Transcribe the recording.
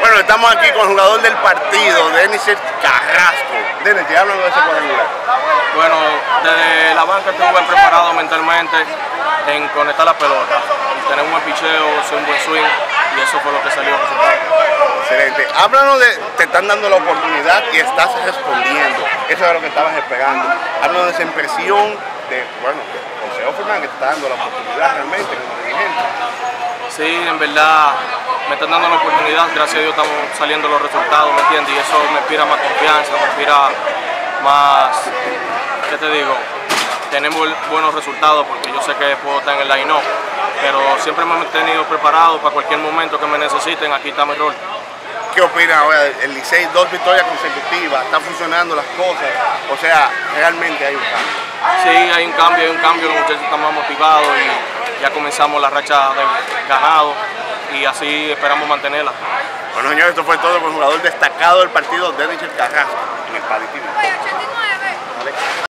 Bueno, estamos aquí con el jugador del partido, Dennicher Carrasco. Dennicher, háblanos de ese cuadrangular. Bueno, desde la banca estuve preparado mentalmente en conectar la pelota, tener un buen picheo, hacer un buen swing, y eso fue lo que salió resultado. Excelente. Háblanos de, te están dando la oportunidad y estás respondiendo. Eso es lo que estabas esperando. Háblanos de esa impresión de, bueno, José Offerman, que te está dando la oportunidad realmente como dirigente. Sí, en verdad me están dando la oportunidad, gracias a Dios estamos saliendo los resultados, ¿me entiendes? Y eso me inspira más confianza, me inspira más, ¿qué te digo? Tenemos buenos resultados porque yo sé que puedo estar en el line-up, pero siempre me he mantenido preparado para cualquier momento que me necesiten, aquí está mi rol. ¿Qué opinas ahora? El Licey, 2 victorias consecutivas, están funcionando las cosas, o sea, realmente hay un cambio. Sí, hay un cambio, los muchachos están más motivados y ya comenzamos la racha de ganado. Y así esperamos mantenerla. Bueno, señores, esto fue todo con el jugador destacado del partido, Dennicher Carrasco, en el Padre TV.